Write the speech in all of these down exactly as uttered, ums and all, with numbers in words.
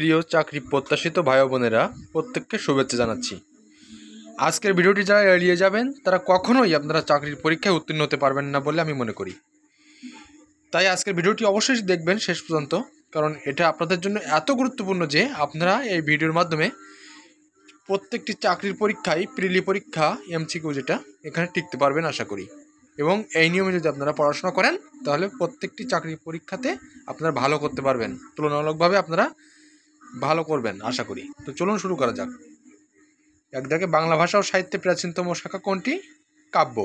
প্রিয় চাকরি প্রত্যাশিত ভাই বোনেরা, প্রত্যেককে শুভেচ্ছা জানাচ্ছি। আজকের ভিডিওটি যারা এড়িয়ে যাবেন তারা কখনোই আপনারা চাকরির পরীক্ষায় উত্তীর্ণ হতে পারবেন না বলে আমি মনে করি। তাই আজকের ভিডিওটি অবশ্যই দেখবেন শেষ পর্যন্ত, কারণ এটা আপনাদের জন্য এত গুরুত্বপূর্ণ যে আপনারা এই ভিডিওর মাধ্যমে প্রত্যেকটি চাকরির পরীক্ষায় প্রিলি পরীক্ষা এমসিকিউ যেটা এখানে টিকতে পারবেন আশা করি। এবং এই নিয়মে যদি আপনারা পড়াশোনা করেন তাহলে প্রত্যেকটি চাকরি পরীক্ষাতে আপনারা ভালো করতে পারবেন, তুলনামূলকভাবে আপনারা ভালো করবেন আশা করি। তো চলুন শুরু করা যাক। এক দেখে বাংলা ভাষা ও সাহিত্যে প্রাচীনতম শাখা কোনটি? কাব্য।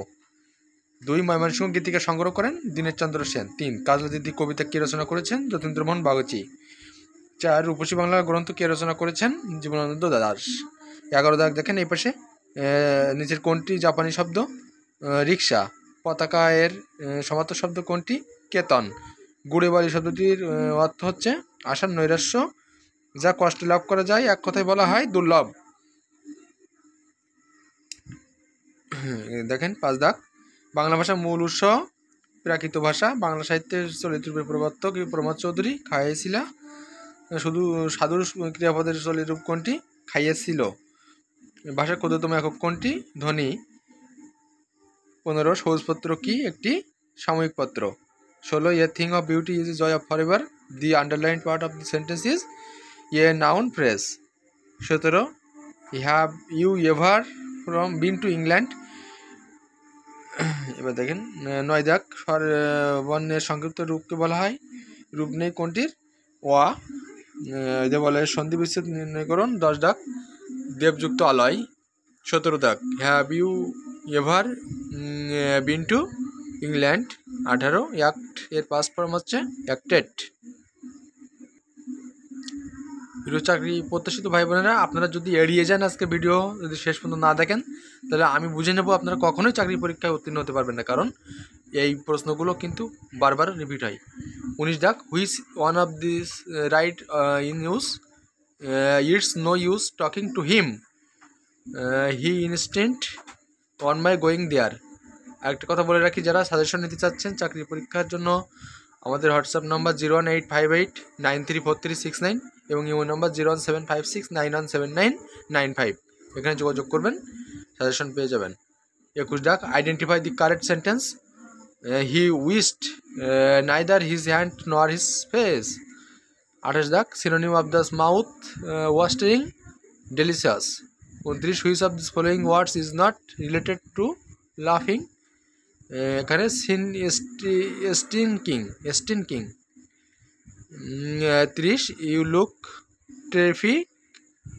দুই, ময়মনসিংহ গীতিকা সংগ্রহ করেন দীনেশচন্দ্র সেন। তিন, কাজলদিদি কবিতা কে রচনা করেছেন? যতীন্দ্রমোহন বাগচি। চার, রূপসী বাংলা গ্রন্থ কে রচনা করেছেন? জীবনানন্দ দাস। এগারো দাগ দেখেন এই পাশে, নিচের কোনটি জাপানি শব্দ? রিক্সা। পতাকা এর সমার্থক শব্দ কোনটি? কেতন। গুড়ে বালি শব্দটির অর্থ হচ্ছে আশার নৈরাশ্য, যা কষ্ট লাভ করা যায়, এক কথায় বলা হয় দুর্লভ। দেখেন পাঁচ দাগ, বাংলা ভাষা মূল উৎস প্রাকৃত ভাষা। বাংলা সাহিত্যের চলিত রূপের প্রবর্তক প্রমথ চৌধুরী। খাইয়েছিলা শুধু সাধুর ক্রিয়াপদের চলিত রূপ কোনটি? খাইয়েছিল। ভাষার ক্ষুদ্রতম একক কোনটি? ধ্বনি। পনেরো, সৌজপত্র কি একটি সাময়িক পত্র? ষোলো, a thing of beauty is joy of for ever, the underline part of the sentence is a noun phrase. সতেরো, have you ever from been to England? এবার দেখেন নয় দাগ, স্বর বর্ণের সংক্ষিপ্ত রূপকে বলা হয় রূপ নেই কোনটির? ওয়া। এদের বলে সন্ধি বিচ্ছেদ নির্ণয়করণ। দশ দাগ, দেবযুক্ত আলয়। সতেরো দাগ, have you ever been to England? আঠারো, অ্যাক্ট এর পাস্ট ফর্ম হচ্ছে অ্যাক্টেড। ভিডিও চাকরি প্রত্যাশিত ভাই বোনেরা, আপনারা যদি এড়িয়ে যান আজকে ভিডিও যদি শেষ পর্যন্ত না দেখেন তাহলে আমি বুঝে নেব আপনারা কখনোই চাকরি পরীক্ষায় উত্তীর্ণ হতে পারবেন না, কারণ এই প্রশ্নগুলো কিন্তু বারবার রিপিট হয়। উনিশ দাগ, which one of this right in use it's no use talking to him, he instant on my going there. আরেকটা কথা বলে রাখি, যারা সাজেশন নিতে চাচ্ছেন চাকরি পরীক্ষার জন্য আমাদের WhatsApp number zero one eight five eight nine three four three six nine এবং ইউ number zero one seven five six nine one seven nine nine five, এখানে যোগাযোগ করবেন, সাজেশন পেয়ে যাবেন। একুশ ডাক, identify the correct sentence, he wished neither his hand nor his face. আঠাশ ডাক, synonym of the mouth watering delicious. উনত্রিশ, which of this following words is not related to লাফিং, এখানে সিন স্টিন কিং স্টিন কিং। ত্রিশ, you look terrific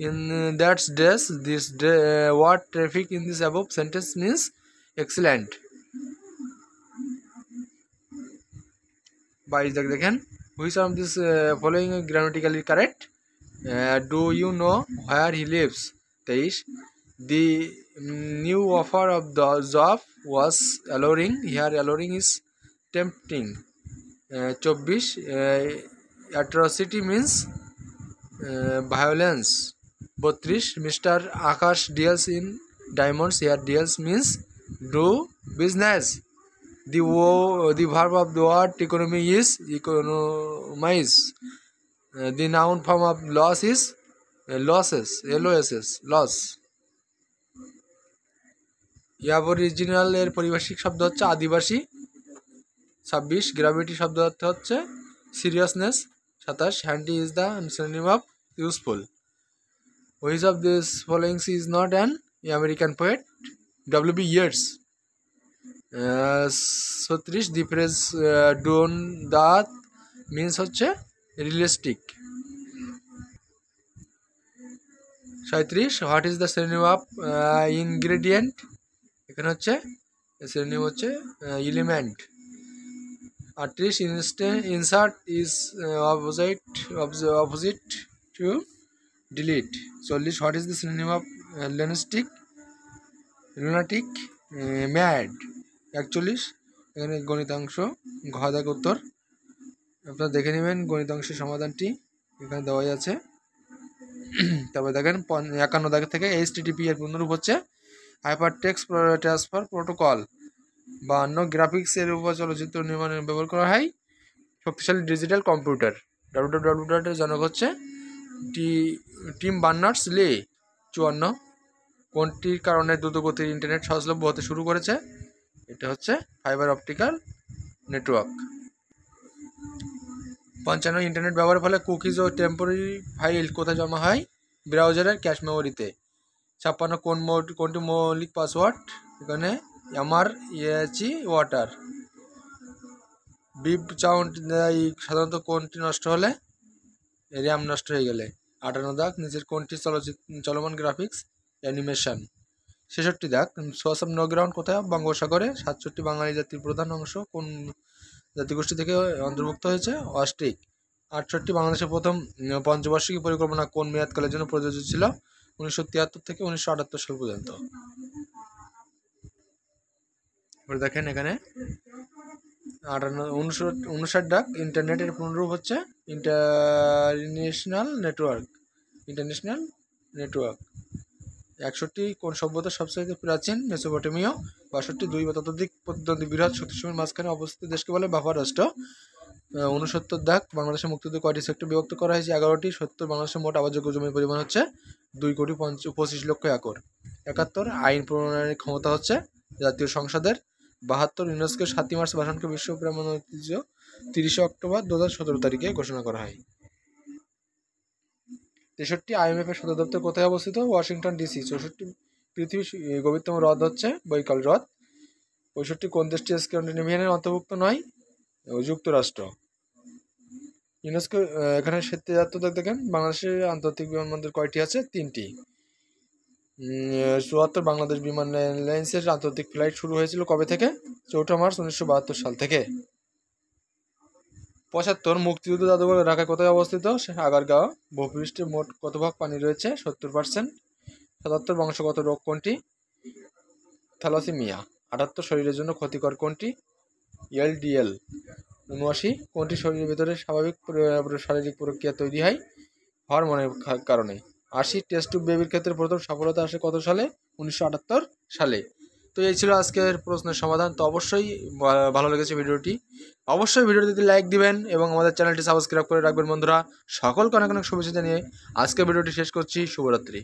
in that's dress, this word terrific in this above sentence means excellent. বাইশ দেখ দেখেন, which of this following grammatically correct, do you know where he lives. তেইশ, the new offer of the job was alluring, here alluring is tempting. চব্বিশ, atrocity means violence. বত্রিশ, mister Akash deals in diamonds, here deals means do business. The ও the verb of the word economy is economise, the noun form of loss is losses, L O S S loss. Aboriginal এর পারিভাষিক শব্দ হচ্ছে আদিবাসী। ছাব্বিশ, gravity শব্দ অর্থ হচ্ছে সিরিয়াসনেস। সাতাশ, handy is the synonym of useful. Which of this followings is not an American poet, W B Yeats. ছত্রিশ, the phrase done that means হচ্ছে রিয়েলিস্টিক। সাঁত্রিশ, what is the synonym of ingredient, এখানে হচ্ছে synonym হচ্ছে element. আটত্রিশ, insert is opposite opposite to delete. চল্লিশ, what is the synonym of lunatic, lunatic, mad. একচল্লিশ, এখানে গণিতাংশ ঘ দাগ উত্তর, আপনারা দেখে নেবেন গণিতাংশের সমাধানটি এখানে দেওয়াই আছে। তারপরে দেখেন একান্ন দাগ থেকে এইচটিটিপি এর পূর্ণরূপ হচ্ছে হাইপার টেক্সট ট্রান্সফার প্রোটোকল। বা অন্য গ্রাফিক্স এর উপর চলচ্চিত্র নির্মাণে ব্যবহার করা হয় শক্তিশালী ডিজিটাল কম্পিউটার। ডাব্লিউডাব্লিউডাব্লিউ ডট জনক হচ্ছে টি টিম বার্নার্স-লি চুয়ান্ন কোনটির কারণে দ্রুতগতির ইন্টারনেট সহজলভ্য হতে শুরু করেছে? এটা হচ্ছে ফাইবার অপটিক্যাল নেটওয়ার্ক। পঞ্চান্ন ইন্টারনেট ব্যবহারের ফলে কুকিজ ও টেম্পোরারি ফাইল কোথায় জমা হয়? ব্রাউজারের ক্যাশ মেমোরিতে। ছাপ্পান্ন কোন মোড কোনটি মৌলিক পাসওয়ার্ড? এখানে আমার ইয়াচি ওয়াটার। বিপ চাউন্ট সাধারণত কোনটি নষ্ট হলে? র্যাম নষ্ট হয়ে গেলে। আটান্ন দাগ নিচের কোনটি চলচ্চিত্র চলমান গ্রাফিক্স অ্যানিমেশন? ছেষট্টি দাগ সোর্স অব নো গ্রাউন্ড কোথায়? বঙ্গোপসাগরে। সাতষট্টি বাঙালি জাতির প্রধান অংশ কোন জাতিগোষ্ঠী থেকে অন্তর্ভুক্ত হয়েছে? অস্ট্রিক। আটষট্টি বাংলাদেশের প্রথম পঞ্চবার্ষিকী পরিকল্পনা কোন মেয়াদকালের জন্য প্রযোজ্য ছিল? উনিশশো তিয়াত্তর থেকে উনিশশো আটাত্তর সাল পর্যন্ত। দেখেন এখানে আটান্ন উনষট উনষাট ডাক ইন্টারনেটের পুনরূপ হচ্ছে ইন্টারন্যাশনাল নেটওয়ার্ক ইন্টারন্যাশনাল নেটওয়ার্ক। একষট্টি কোন সভ্যতা সবচাইতে প্রাচীন? মেসোপটেমীয়। বাষট্টি দুই বা ততোধিক প্রতিদ্বন্দ্বী বৃহৎ শক্তিসমূহের মাঝখানে অবস্থিত দেশকে বলে বাফার রাষ্ট্র। উনসত্তর দাগ বাংলাদেশের মুক্তিযুদ্ধে কয়টি সেক্টর বিভক্ত করা হয়েছে? এগারোটি। সত্তর বাংলাদেশের মোট আবাসযোগ্য জমির পরিমাণ হচ্ছে দুই কোটি পঞ্চ পঁচিশ লক্ষ একর। একাত্তর আইন প্রণয়নের ক্ষমতা হচ্ছে জাতীয় সংসদের। বাহাত্তর ইউনেস্কোর সাতই মার্চ ভাষণকে বিশ্ব প্রামাণ্য ঐতিহ্য তিরিশে অক্টোবর দু হাজার সতেরো তারিখে ঘোষণা করা হয়। তেষট্টি আইএমএফ এর সদর দপ্তর কোথায় অবস্থিত? Washington DC. চৌষট্টি পৃথিবীর গভীরতম হ্রদ হচ্ছে বৈকাল হ্রদ। পঁয়ষট্টি কোন দেশটি স্ক্যান্ডিনেভিয়ানের অন্তর্ভুক্ত নয়? যুক্তরাষ্ট্র। ইউনেস্কো এখানে সাতাত্তর দেখেন বাংলাদেশের আন্তর্জাতিক বিমানবন্দর কয়টি আছে? তিনটি। চুয়াত্তর বাংলাদেশ বিমান এয়ারলাইন্সের আন্তর্জাতিক ফ্লাইট শুরু হয়েছিল কবে থেকে? চৌঠা মার্চ উনিশশো বাহাত্তর সাল থেকে। পঁচাত্তর মুক্তিযুদ্ধ জাদুঘর ঢাকায় কোথায় অবস্থিত? আগারগাঁও। ভূপৃষ্ঠে মোট কত ভাগ পানি রয়েছে? সত্তর পার্সেন্ট। সাতাত্তর বংশগত রোগ কোনটি? থ্যালাসেমিয়া। আটাত্তর শরীরের জন্য ক্ষতিকর কোনটি? L D L. উনআশি কোনটি শরীরের ভেতরে স্বাভাবিক শারীরিক প্রক্রিয়া তৈরি হয় হরমোনের কারণে? আশি টেস্ট টিউব বেবির ক্ষেত্রে প্রথম সফলতা আসে কত সালে? উনিশশো আটাত্তর সালে। তো এই ছিল আজকের প্রশ্নের সমাধান। তো অবশ্যই ভালো লেগেছে ভিডিওটি, অবশ্যই ভিডিওটিতে লাইক দিবেন এবং আমাদের চ্যানেলটি সাবস্ক্রাইব করে রাখবেন। বন্ধুরা সকলকে অনেক অনেক শুভেচ্ছা জানিয়ে আজকের ভিডিওটি শেষ করছি। শুভরাত্রি।